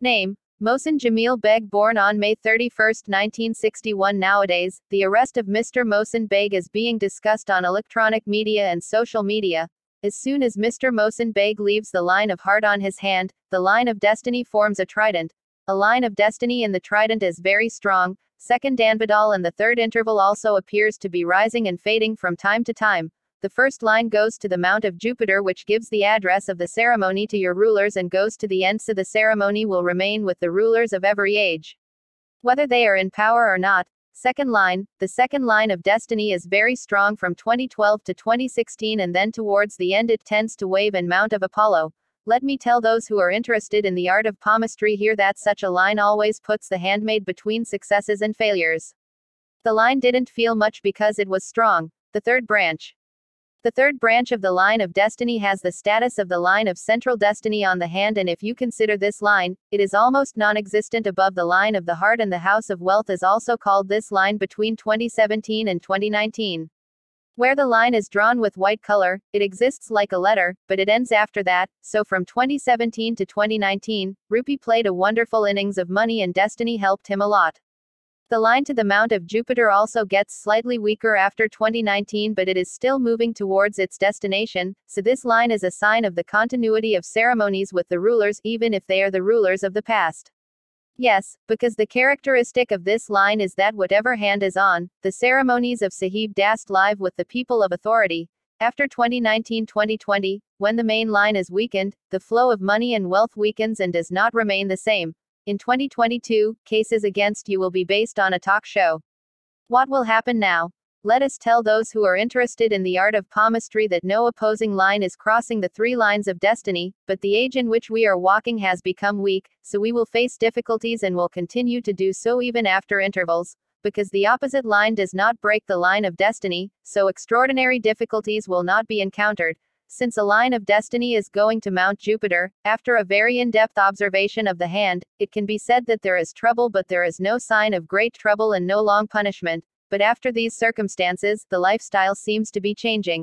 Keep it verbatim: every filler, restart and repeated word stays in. Name: Mohsin Jamil Beg, born on May thirty-first, nineteen sixty-one. Nowadays, the arrest of Mister Mohsin Beg is being discussed on electronic media and social media. As soon as Mister Mohsin Beg leaves the line of heart on his hand, the line of destiny forms a trident. A line of destiny, and the trident is very strong. Second Danbadal and the third interval also appears to be rising and fading from time to time. The first line goes to the Mount of Jupiter, which gives the address of the ceremony to your rulers and goes to the end, so the ceremony will remain with the rulers of every age, whether they are in power or not. Second line: the second line of destiny is very strong from twenty twelve to twenty sixteen, and then towards the end it tends to wave in Mount of Apollo. Let me tell those who are interested in the art of palmistry here that such a line always puts the handmaid between successes and failures. The line didn't feel much because it was strong. The third branch. The third branch of the line of destiny has the status of the line of central destiny on the hand, and if you consider this line, it is almost non-existent above the line of the heart, and the house of wealth is also called this line between twenty seventeen and twenty nineteen. Where the line is drawn with white color, it exists like a letter, but it ends after that, so from twenty seventeen to twenty nineteen, Rupee played a wonderful innings of money and destiny helped him a lot. The line to the Mount of Jupiter also gets slightly weaker after twenty nineteen, but it is still moving towards its destination, so this line is a sign of the continuity of ceremonies with the rulers, even if they are the rulers of the past. Yes, because the characteristic of this line is that whatever hand is on, the ceremonies of Sahib Dast live with the people of authority. After twenty nineteen to twenty twenty, when the main line is weakened, the flow of money and wealth weakens and does not remain the same. In twenty twenty-two, cases against you will be based on a talk show. What will happen now? Let us tell those who are interested in the art of palmistry that no opposing line is crossing the three lines of destiny, but the age in which we are walking has become weak, so we will face difficulties and will continue to do so even after intervals, because the opposite line does not break the line of destiny, so extraordinary difficulties will not be encountered. Since a line of destiny is going to Mount Jupiter, after a very in-depth observation of the hand, it can be said that there is trouble, but there is no sign of great trouble and no long punishment. But after these circumstances, the lifestyle seems to be changing.